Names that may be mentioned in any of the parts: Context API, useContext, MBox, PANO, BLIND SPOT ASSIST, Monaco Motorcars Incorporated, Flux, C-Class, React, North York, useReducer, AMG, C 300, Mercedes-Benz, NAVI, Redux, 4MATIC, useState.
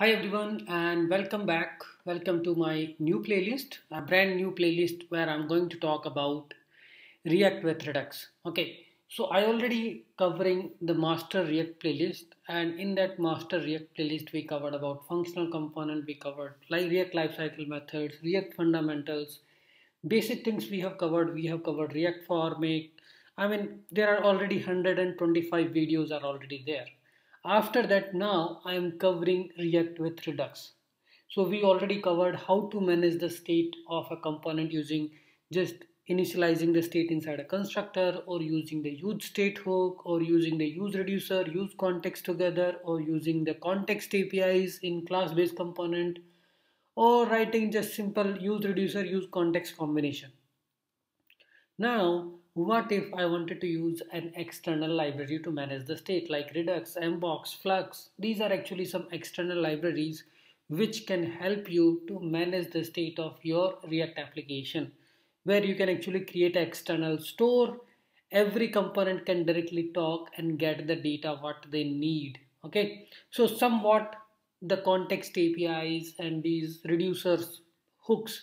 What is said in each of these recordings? Hi everyone and welcome back. Welcome to my new playlist, a brand new playlist where I'm going to talk about React with Redux. Okay, so I already covering the master React playlist, and in that master React playlist we covered about functional component, we covered like React lifecycle methods, React fundamentals, basic things we have covered. We have covered React for make. I mean, there are already 125 videos are already there. After that, now I am covering React with Redux. So we already covered how to manage the state of a component using just initializing the state inside a constructor, or using the useState hook, or using the useReducer, useContext together, or using the context APIs in class-based component, or writing just simple useReducer, useContext combination. Now, what if I wanted to use an external library to manage the state, like Redux, MBox, Flux? These are actually some external libraries which can help you to manage the state of your React application, where you can actually create an external store. Every component can directly talk and get the data what they need. Okay, so somewhat the context APIs and these reducers hooks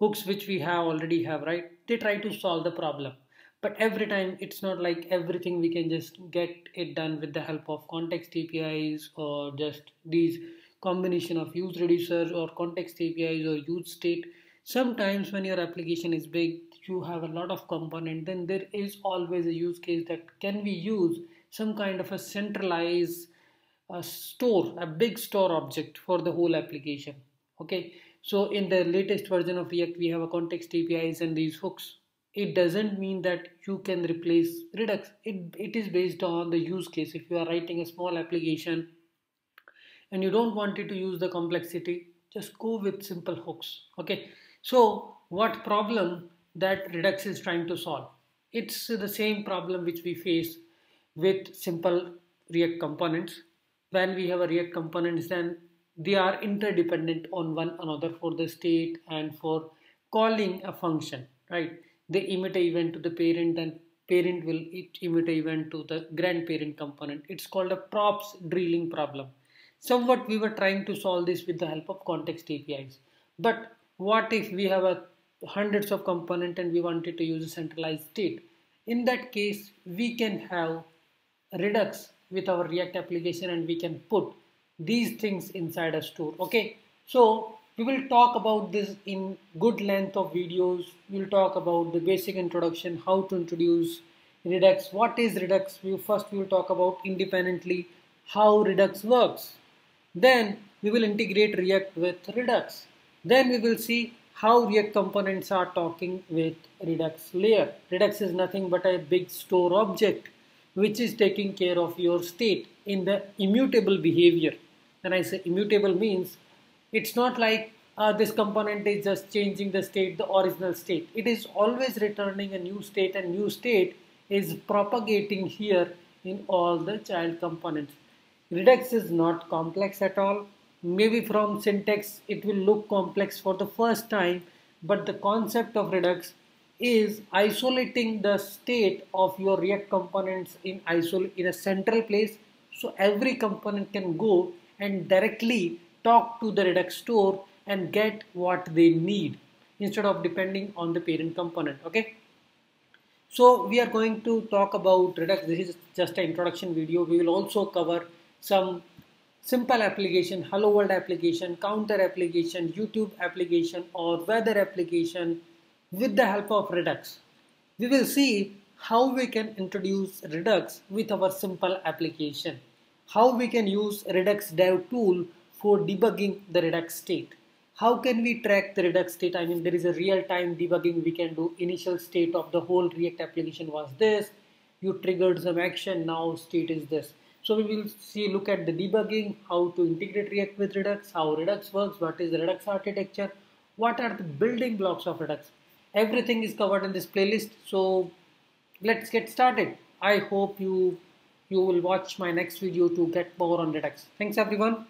which we have already have, right? They try to solve the problem. But every time, it's not like everything we can just get it done with the help of context APIs, or just these combination of useReducer or context APIs or useState. Sometimes when your application is big, you have a lot of component, then there is always a use case that can we use some kind of a centralized store, a big store object for the whole application. Okay, so in the latest version of React, we have a context APIs and these hooks. It doesn't mean that you can replace Redux. It is based on the use case. If you are writing a small application and you don't want it to use the complexity, just go with simple hooks. Okay, so what problem that Redux is trying to solve? It's the same problem which we face with simple React components. When we have a React components, then they are interdependent on one another for the state and for calling a function, right? They emit an event to the parent, then parent will emit an event to the grandparent component. It's called a props drilling problem. Somewhat we were trying to solve this with the help of context APIs. But what if we have hundreds of components and we wanted to use a centralized state? In that case, we can have Redux with our React application, and we can put these things inside a store. Okay, so we will talk about this in good length of videos. We'll talk about the basic introduction, how to introduce Redux, what is Redux. First we will talk about independently how Redux works. Then we will integrate React with Redux. Then we will see how React components are talking with Redux layer. Redux is nothing but a big store object which is taking care of your state in the immutable behavior. When I say immutable, means it's not like this component is just changing the state, the original state. It is always returning a new state, and new state is propagating here in all the child components. Redux is not complex at all. Maybe from syntax it will look complex for the first time, but the concept of Redux is isolating the state of your React components in a central place, so every component can go and directly talk to the Redux store and get what they need, instead of depending on the parent component. Okay, so we are going to talk about Redux. This is just an introduction video. We will also cover some simple application, hello world application, counter application, YouTube application, or weather application with the help of Redux. We will see how we can introduce Redux with our simple application, how we can use Redux dev tool for debugging the Redux state. How can we track the Redux state? I mean, there is a real-time debugging we can do. Initial state of the whole React application was this. You triggered some action, now state is this. So we will look at the debugging, how to integrate React with Redux, how Redux works, what is the Redux architecture, what are the building blocks of Redux. Everything is covered in this playlist. So let's get started. I hope you will watch my next video to get more on Redux. Thanks everyone.